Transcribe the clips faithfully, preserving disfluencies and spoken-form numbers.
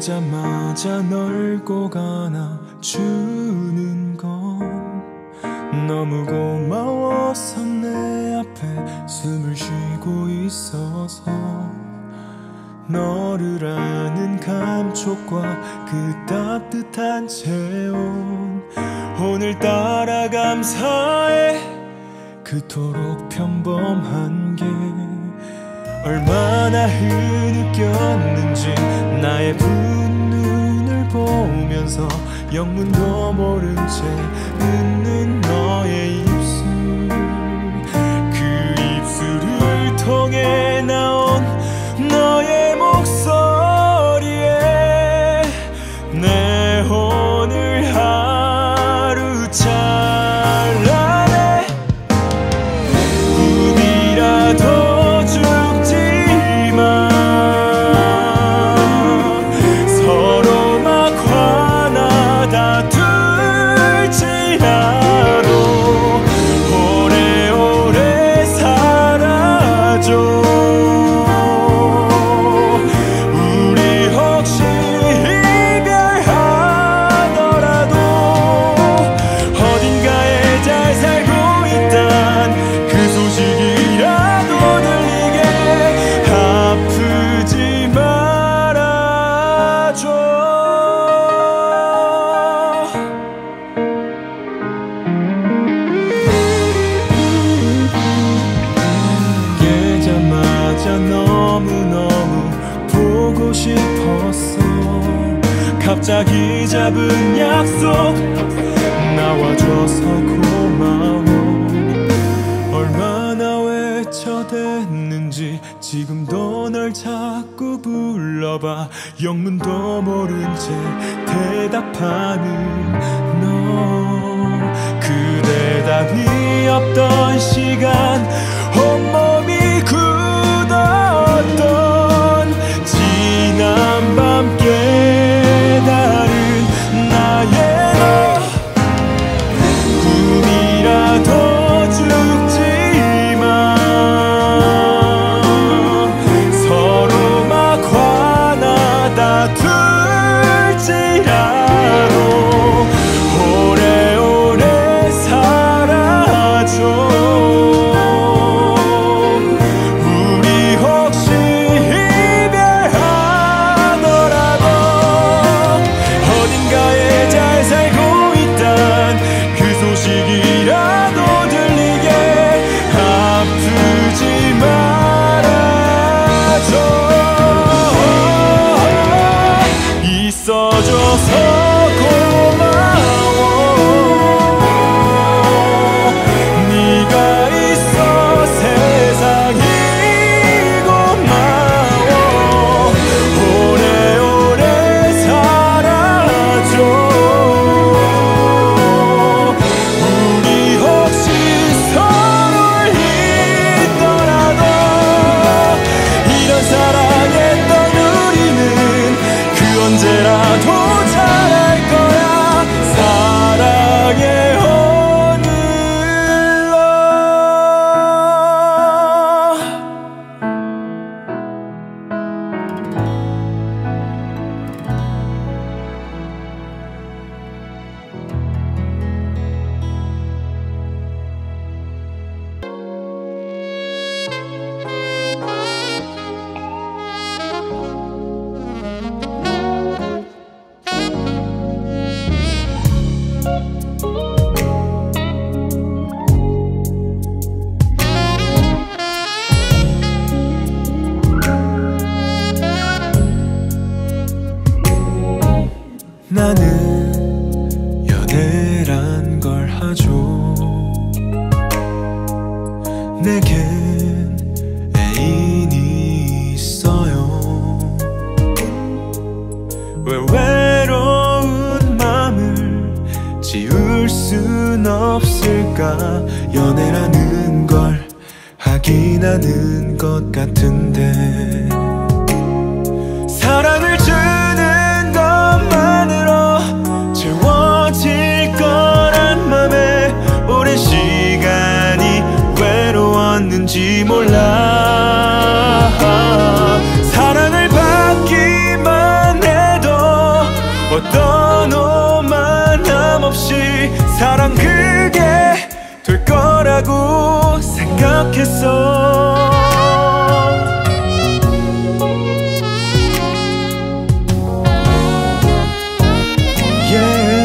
오자마자 널 꼭 안아주는 건 너무 고마워서 내 앞에 숨을 쉬고 있어서 너를 아는 감촉과 그 따뜻한 체온 오늘따라 감사해 그토록 평범한 게 얼마나 흐느꼈는지 나의 붓눈을 보면서 영문도 모른 채 웃는 너의 입술 그 입술을 통해 나온 너의 목소리에 내 오늘 하루 잘라내 꿈이라도 너무너무 보고 싶었어 갑자기 잡은 약속 나와줘서 고마워 얼마나 외쳐댔는지 지금도 널 자꾸 불러봐 영문도 모른 채 대답하는 너 그 대답이 없던 시간 온몸이 지난 밤 깨달은 나의 너 꿈이라도 죽지마 서로 막 화나 다툴지라도 오래오래 살아줘 나는 연애란 걸 하죠 내겐 애인이 있어요 왜 외로운 마음을 지울 순 없을까 연애라는 걸 하긴 하는 것 같은데 사랑을 몰라 사랑을 받기만 해도 생각했어. yeah.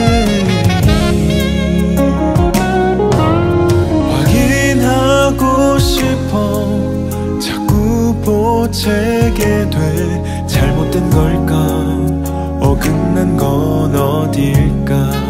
확인하고 싶어. 자꾸 보채게 돼. 잘못된 걸까? 어긋난 건 어딜까?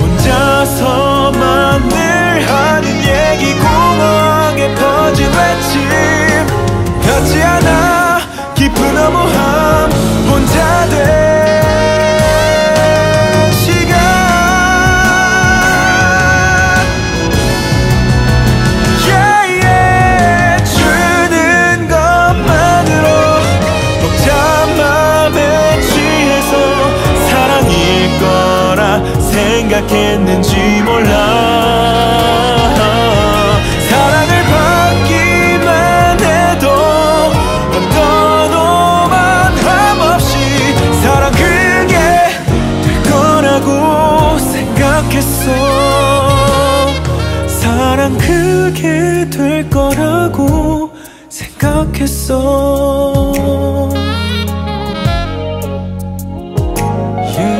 혼자서만 늘 하는 얘기, 공허하게 퍼진 외침 같지 않아. 깊은 허무함 혼자 된 시간. yeah, yeah. 주는 것만으로 벅찬 맘에 취해서 사랑일 거라 생각했는지 몰라. 사랑을 받기만 해도 어떤 오만함 없이 사랑 그게 될 거라고 생각했어. 사랑 그게 될 거라고 생각했어. 가는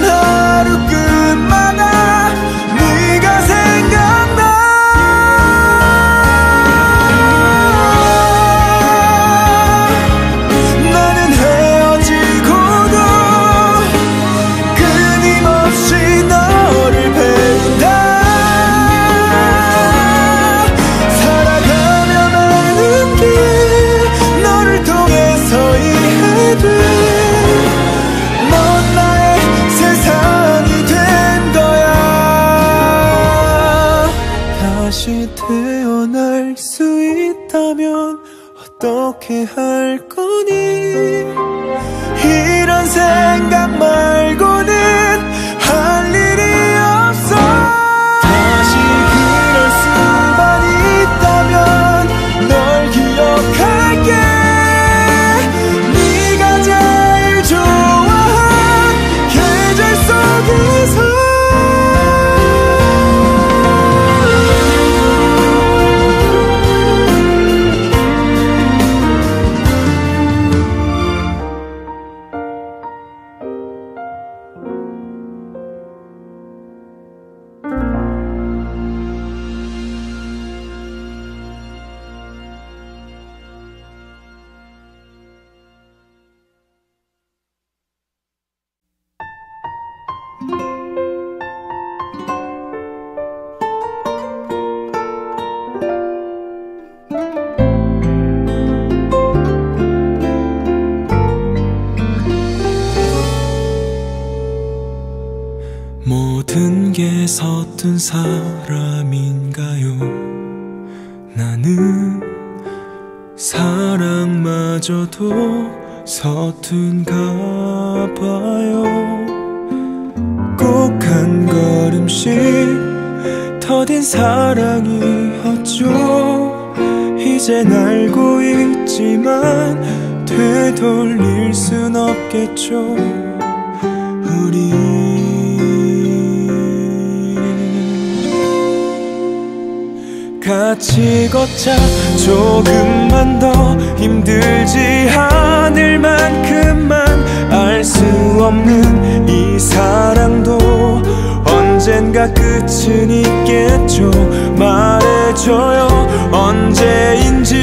하루 끝마다 네가 생 서툰 사람인가요? 나는 사랑마저도 서툰가 봐요. 꼭 한 걸음씩 더딘 사랑이었죠. 이젠 알고 있지만 되돌릴 순 없겠죠. 우리 같이 걷자. 조금만 더 힘들지 않을 만큼만 알 수 없는 이 사랑도 언젠가 끝은 있겠죠. 말해줘요 언제인지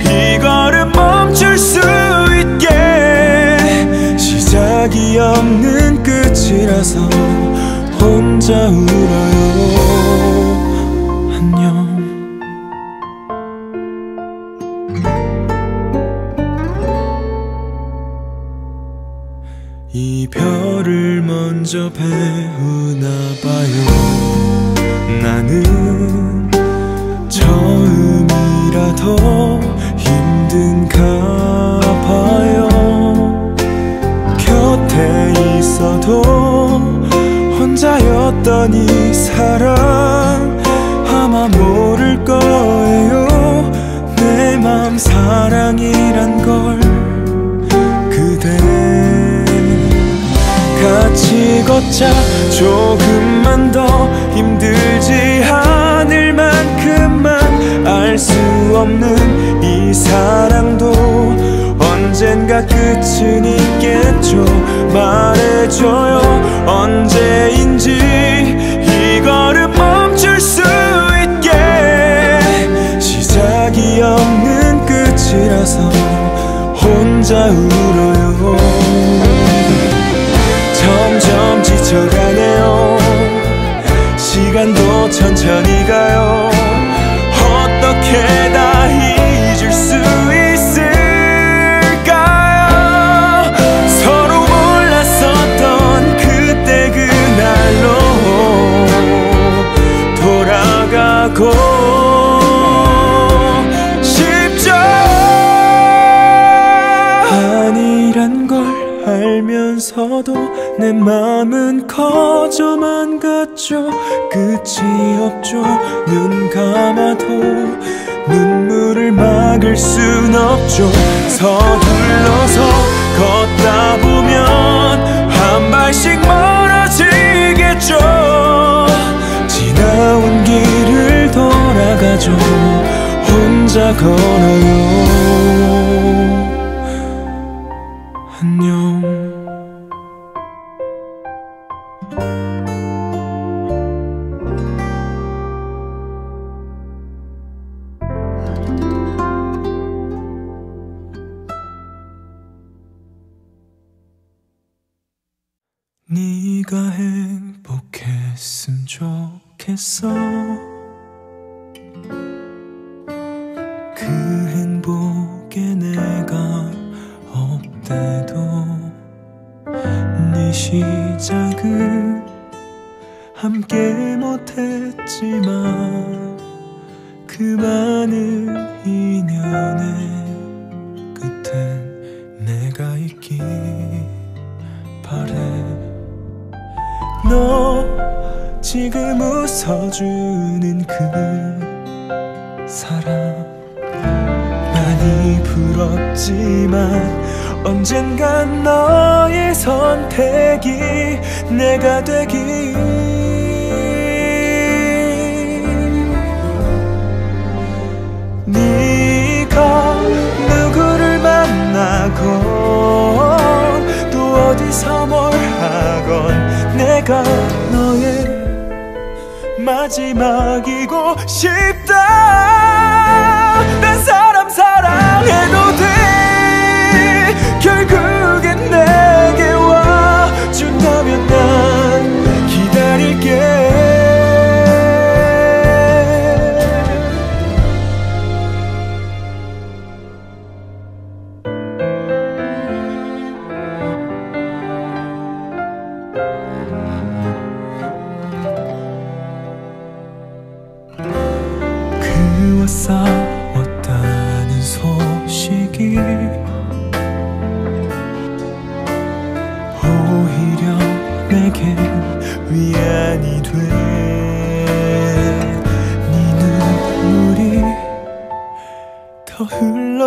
이 걸음 멈출 수 있게. 시작이 없는 끝이라서 혼자 울어요. 안녕. 이별을 먼저 배우나봐요. 나는 처음이라도 힘든가봐요. 곁에 있어도 혼자였던 이 사랑 아마 모를 거예요. 내 맘 사랑이란 걸. 같이 걷자. 조금만 더 힘들지 않을 만큼만 알 수 없는 이 사랑도 언젠가 끝은 있겠죠. 말해줘요 언제인지 이 걸음 멈출 수 있게. 시작이 없는 끝이라서 혼자 울어요. 점점 지쳐가네요. 시간도 천천히 가요. 어떻게 다 잊을 수 있을까요? 서로 몰랐었던 그때 그날로 돌아가고 알면서도 내 맘은 거저만 같죠. 끝이 없죠. 눈 감아도 눈물을 막을 순 없죠. 서둘러서 걷다 보면 한 발씩 멀어지겠죠. 지나온 길을 돌아가죠. 혼자 걸어요. 안녕. 네가 행복했으면 좋겠어. 그 행복에 내가 없대도 네 시작은 함께 못했지만 그 많은 인연의 끝엔 내가 있길 바래. 너 지금 웃어주는 그 사람 많이 부럽지만 언젠간 너의 선택이 내가 되길. 네가 누구를 만나건 또 어디서 뭘 하건 내가 너의 마지막이고 싶다. 난 사람 사랑해도 돼. 결국엔 내게 와준다면 난 기다릴게.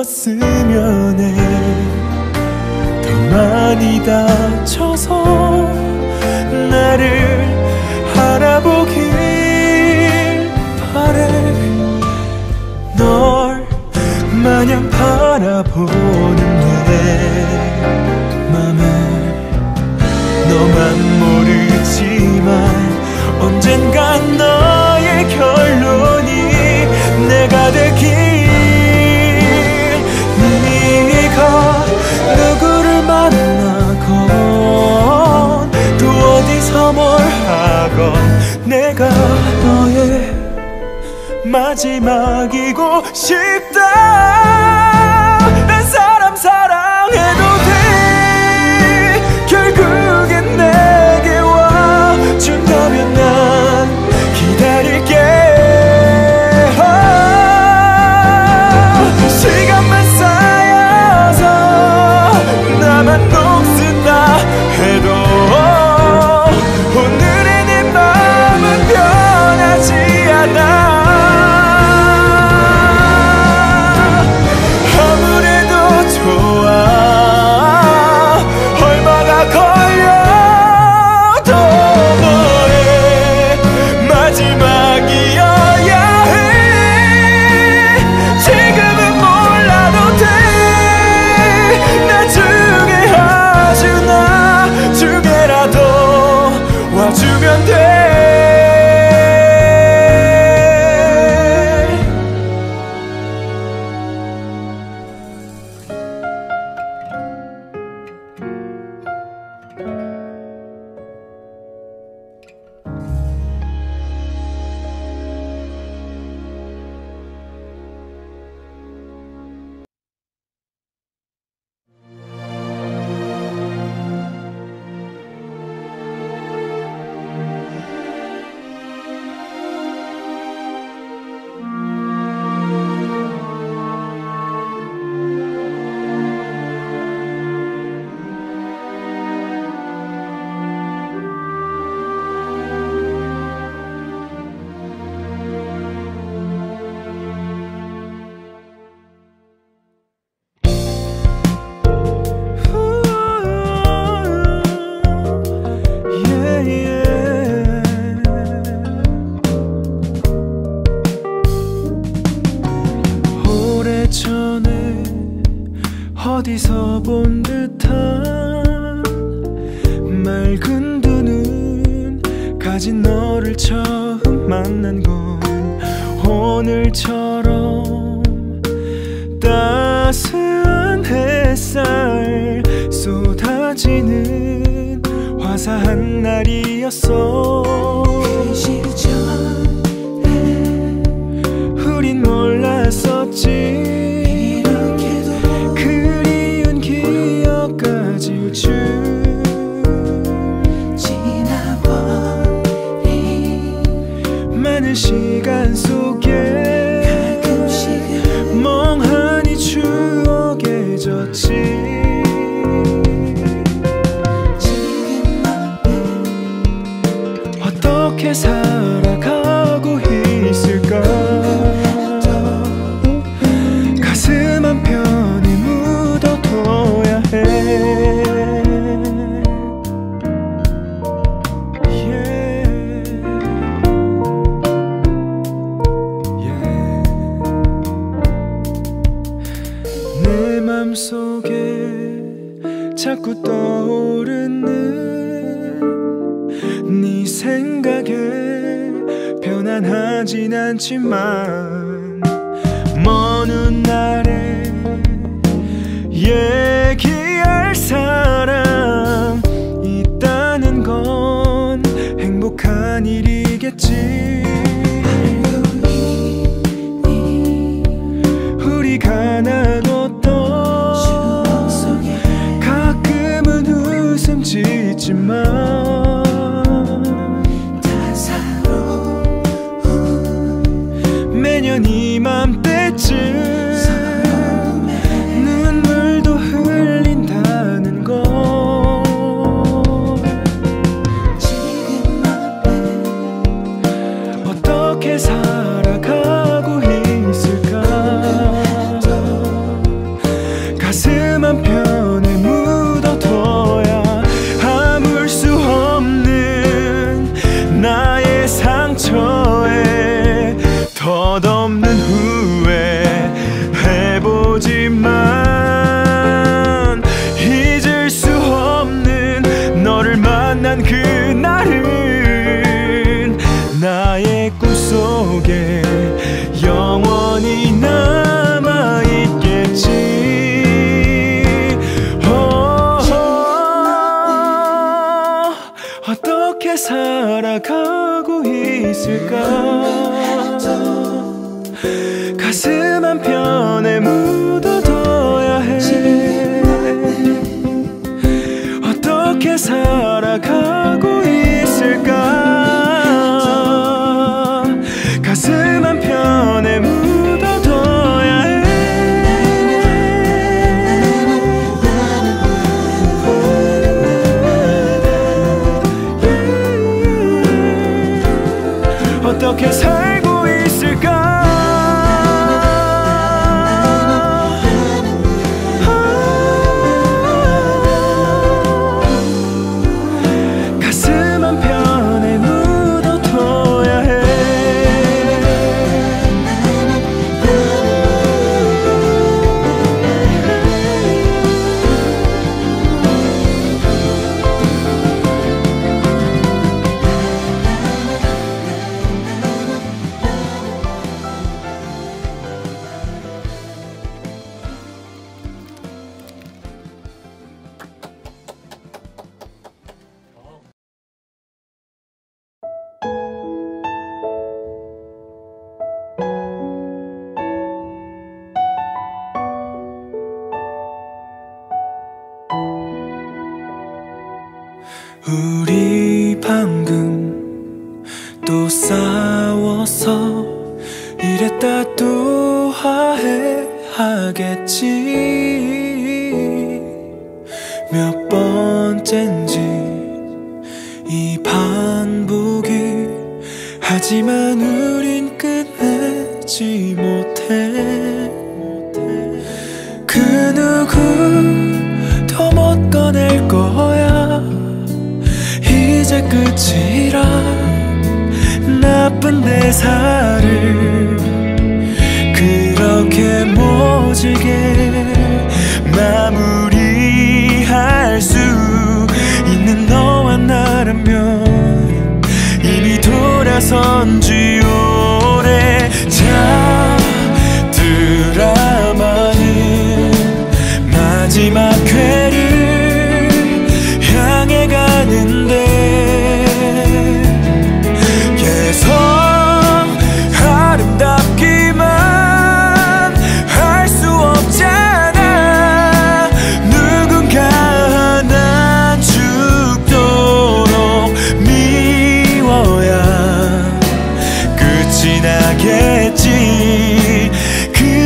들었으면 해. 더 많이 다쳐서 나를 알아보길 바래. 널 마냥 바라보는 내 맘을 너만 모르지만 언젠간 너의 결론이 내가 되길. 네가 누구를 만나건 또 어디서 뭘 하건 내가 너의 마지막이고 싶다. 난 사람 사랑해도 돼. 결국엔 내게 준다면 난 기다릴게. 아, 시간만 쌓여서 나만 녹는다 해도 오늘의 내 마음은 변하지 않아. 아무래도 좋아. 얼마나 걸려. 어디서 본 듯한 맑은 두 눈 가진 너를 처음 만난 건 오늘처럼 따스한 햇살 쏟아지는 화사한 날이었어. 그 시절에 우린 몰랐었지. 지나버린 많은 시간 속에 가끔씩은 멍하니 추억에 젖지. 지금 어때? 어떻게 살아가고 있을까? 가슴 한 편이 묻어둬야 해. 자꾸 떠오르는 네 생각에 변환하진 않지만 먼 훗날에 얘기할 사람 있다는 건 행복한 일이겠지. 우리가 나 지만 따사로운 매년 이맘때쯤 서러움에 눈물도 흘린다는 것. 지금 어때? 있을까? 가슴 한편에 묻어둬야 해. 어떻게 살아가고 있을까? 가슴 한편에 묻어둬야 해. 어떻게 살고 있을까? 가슴 한편에 묻어둬야 해. 우리 방금 또 싸워서 이랬다 또 화해하겠지. 몇 번째인지 이 반복이. 하지만 우린 끝내지 못해. 그 누구도 못 꺼낼 거야. 이제 끝이라 나쁜 내 살을 그렇게 모질게 마무리할 수 있는 너와 나라면 이미 돌아선 지 오래. 자, 드라마는 마지막 회를 향해 가는데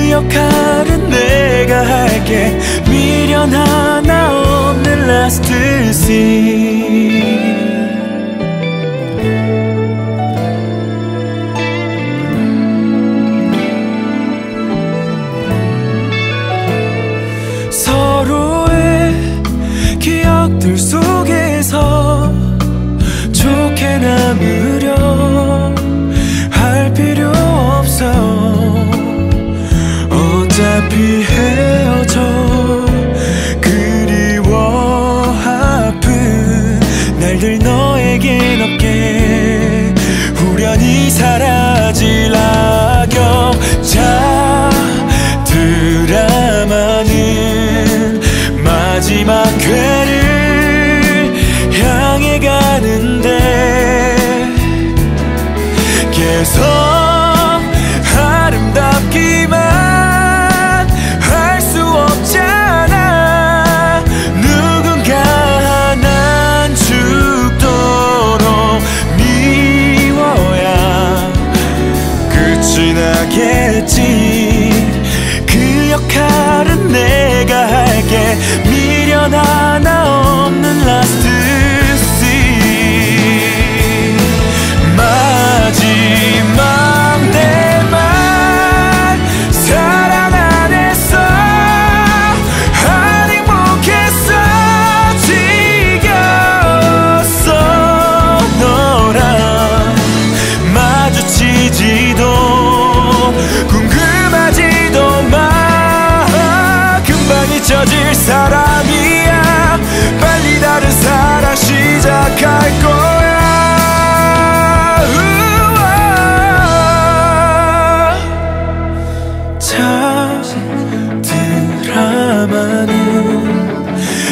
역할은 내가 할게. 미련 하나 없는 last scene. 서로의 기억들 속에서 좋게 남으려 할 필요 없어. 어차피 헤어져 그리워 아픈 날들 너에겐 없게 후련히 사라질 악역. 자, 드라마는 마지막 회를 향해 가는데 계속 아름답기만 그 역할은 내가 할게. 미련 하나 없는 라스트 씬. 마지막 내 말 사랑 안 했어. 안 행복했어. 지겨웠어. 너랑 마주치지도 궁금하지도 마. 금방 잊혀질 사람이야. 빨리 다른 사랑 시작할 거야. 우와. 자, 드라마는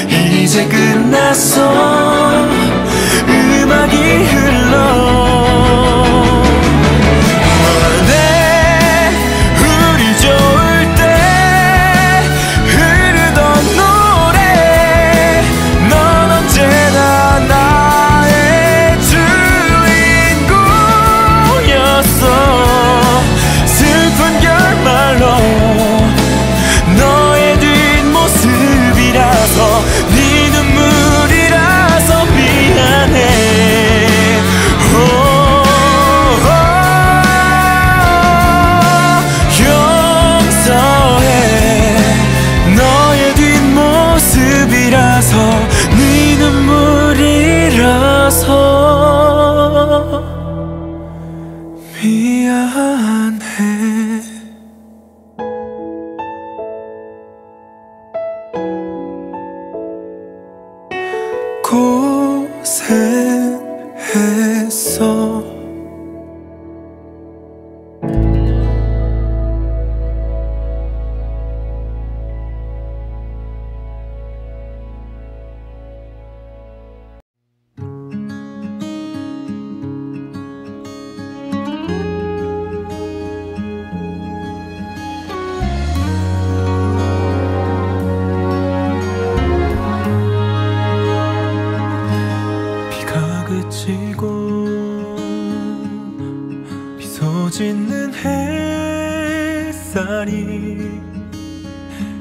이제 끝났어. 음악이 흘러. 고생했어. 비소짓는 햇살이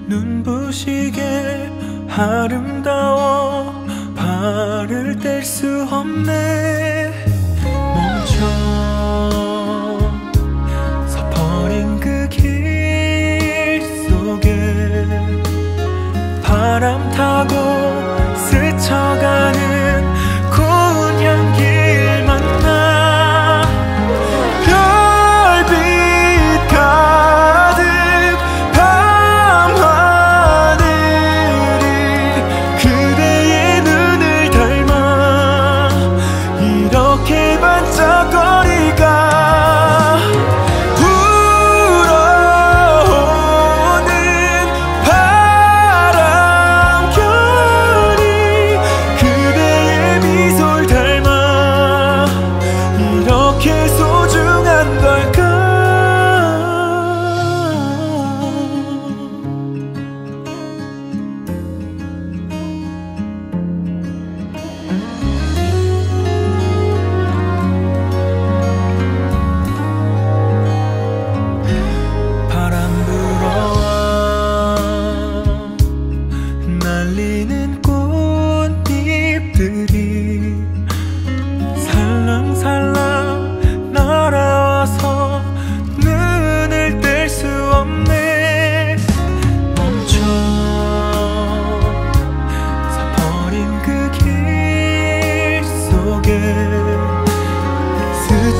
눈부시게 아름다워 발을 뗄 수 없네. 멈춰 서버린 그 길 속에 바람 타고 스쳐가는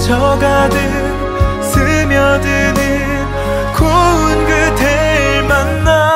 스쳐가듯 스며드는 고운 그댈 만나.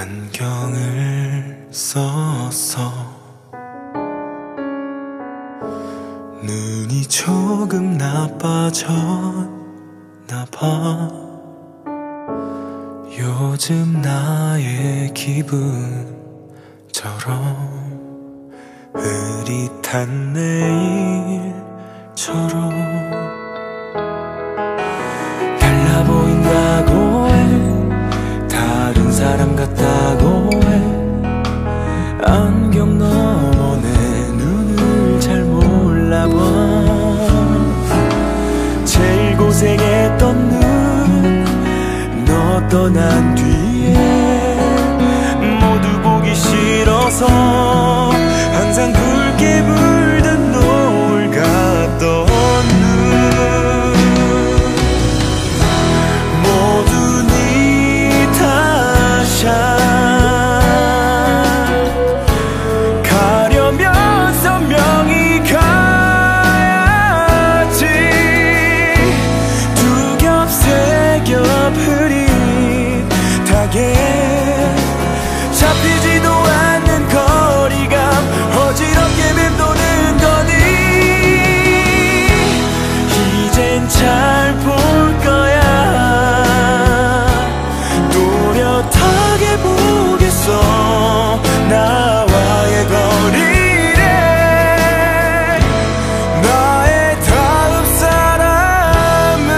안경을 써서 눈이 조금 나빠졌나봐. 요즘 나의 기분처럼 흐릿한 내일처럼 달라 보인다고 해. 안경 너머 내 눈을 잘 몰라봐. 제일 고생했던 눈 너 떠난 뒤에 모두 보기 싫어서 항상 붉게 물든 노을 같던 눈 모두 네 탓이야. 잡히지도 않는 거리감 어지럽게 맴도는 거니 이젠 잘 볼 거야. 또렷하게 보겠어 나와의 거리래. 나의 다음 사람은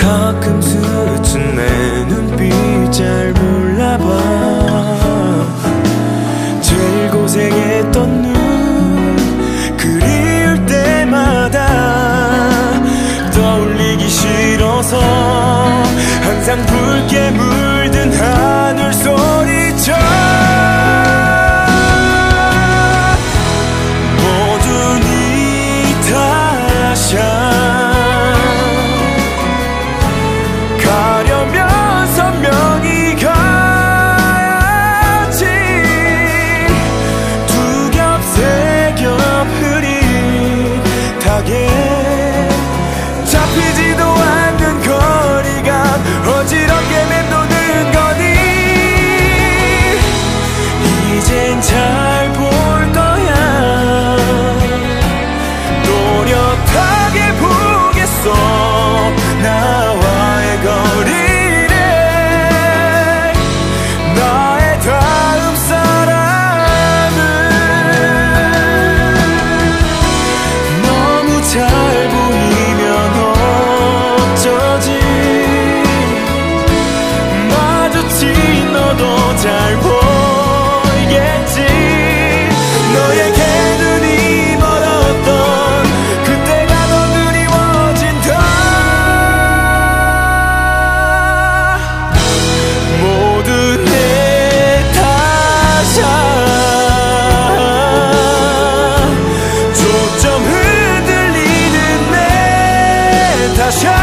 가끔 스친 내 눈빛 잘 몰라봐. 제일 고생했던 눈 그리울 때마다 떠올리기 싫어서 항상 붉게 물든 하늘 소리쳐. 모두 네 탓이야. 잡히지도 않는 거리가 어지럽게 맴도는 거니 이젠 잘 볼 거야. 또렷하게 보겠어 나와의 거리래. 나의 다음 사람은 너무 잘 잘 보이겠지. 너에게 눈이 멀었던 그때가 더 그리워진다. 모두 내 탓이야. 점점 흔들리는 내 탓이야.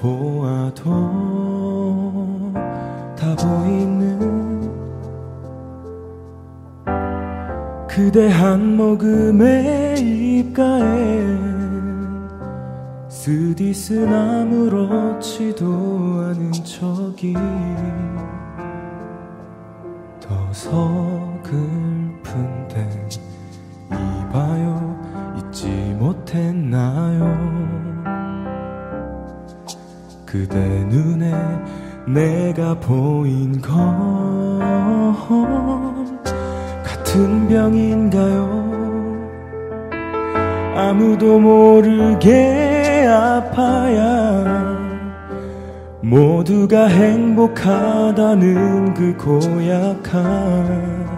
보아도 다 보이는 그대 한 모금의 입가에 쓰디쓴 아무렇지도 않은 척이 더 서글픈데. 이봐요 그대 눈에 내가 보인 건 같은 병인가요? 아무도 모르게 아파야 모두가 행복하다는 그 고약한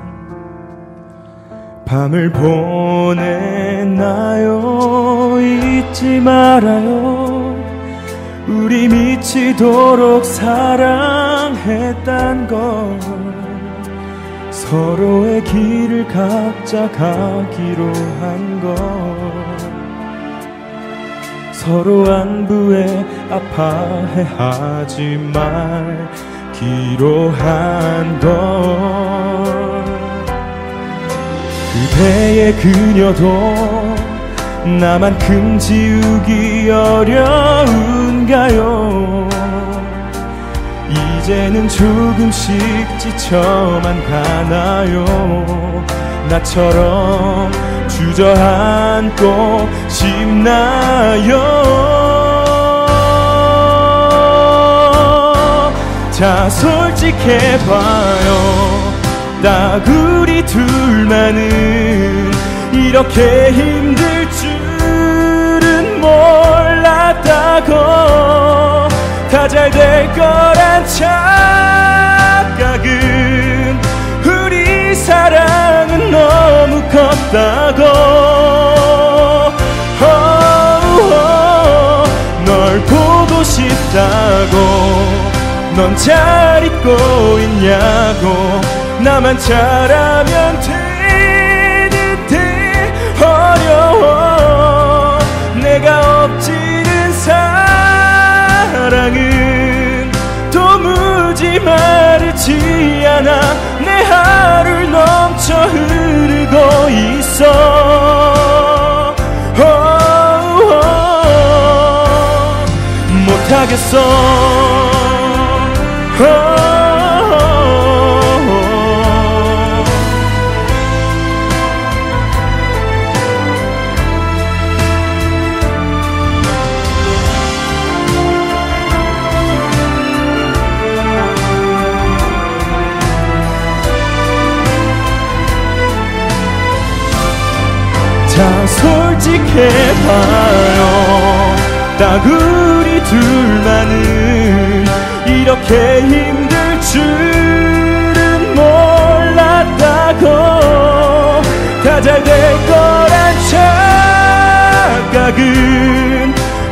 밤을 보냈나요? 잊지 말아요 우리 미치도록 사랑했단 걸. 서로의 길을 각자 가기로 한 걸. 서로 안부에 아파해하지 말기로 한 걸. 그대의 그녀도 나만큼 지우기 어려운가요? 이제는 조금씩 지쳐만 가나요? 나처럼 주저앉고 싶나요? 자, 솔직해봐요. 딱 우리 둘만은 이렇게 힘들 줄은 몰랐다고. 다 잘 될 거란 착각은 우리 사랑은 너무 컸다고. 오오오 널 보고 싶다고. 넌 잘 잊고 있냐고. 나만 잘하면 되는데 어려워. 내가 엎지는 사랑은 도무지 마르지 않아. 내 하루를 넘쳐 흐르고 있어. 오오오 못하겠어. 오오오 자, 솔직해봐요. 딱 우리 둘만은 이렇게 힘들 줄은 몰랐다고. 다 잘 될 거란 착각은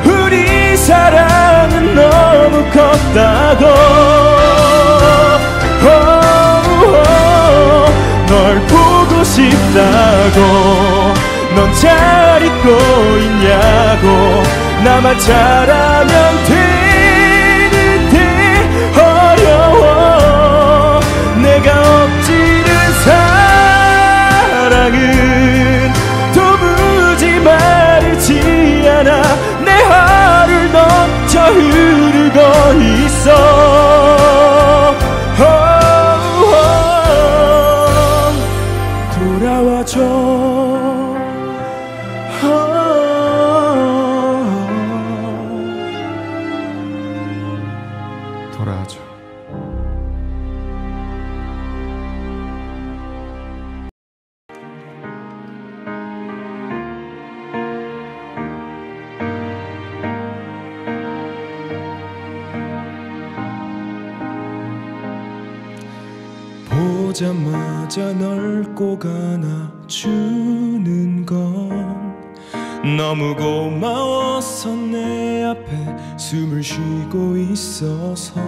우리 사랑은 너무 컸다고. 오오오 널 보고 싶다고. 넌 잘 잊고 있냐고. 나만 잘하면 되는데 어려워. 내가 엎지른 사랑은 도무지 마르지 않아. 내 하루를 넘쳐 흐르고 있어. 오오오 돌아와줘. 돌아와줘. 보자마자 널 꼭 안아주는 건 너무 고마워서 내 앞에 숨을 쉬고 있어서.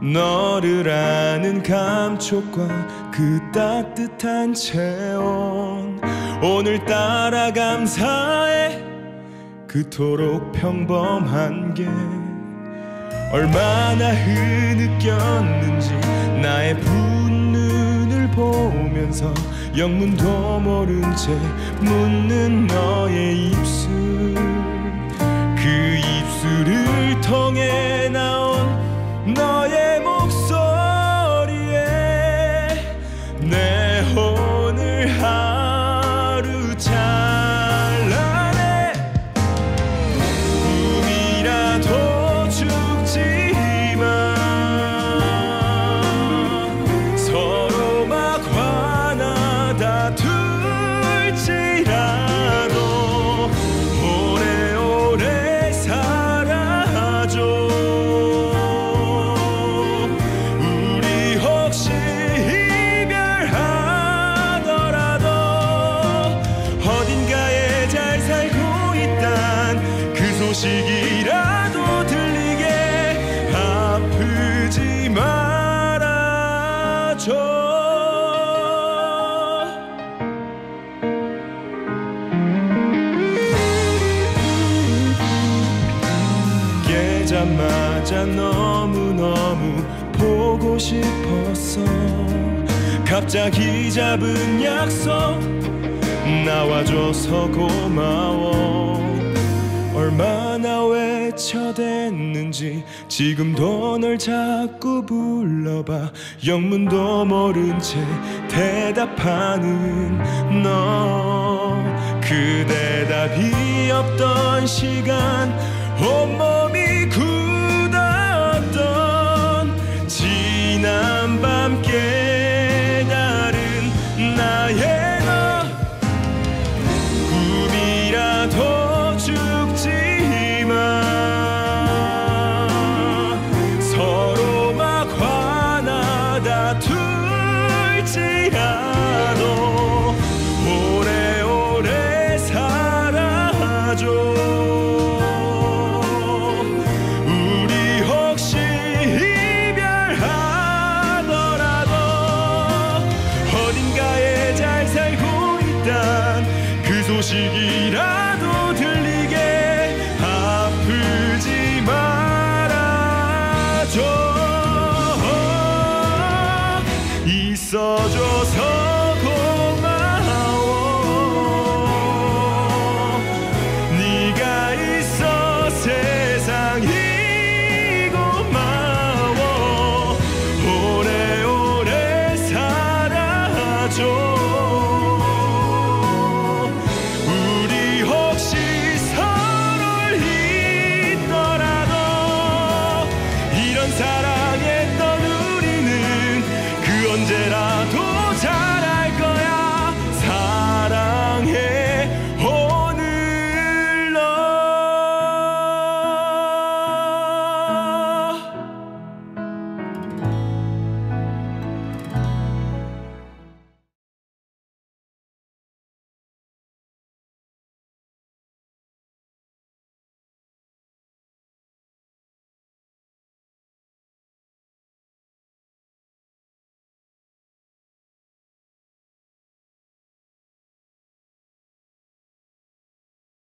너를 아는 감촉과 그 따뜻한 체온 오늘따라 감사해. 그토록 평범한 게 얼마나 흐느꼈는지. 나의 붓눈을 보면서 영문도 모른 채 묻는 너의 입술. 그 입술을 통해 나온 너의 목소리에 내 오늘 하루 잘라내. 꿈이라도 보고 싶었어. 갑자기 잡은 약속 나와줘서 고마워. 얼마나 외쳐댔는지 지금도 널 자꾸 불러봐. 영문도 모른 채 대답하는 너. 그 대답이 없던 시간 온몸이 굳었던 지난 밤 깨달은 나의 소식이라도 들리게 아프지 말아줘. 있어줘.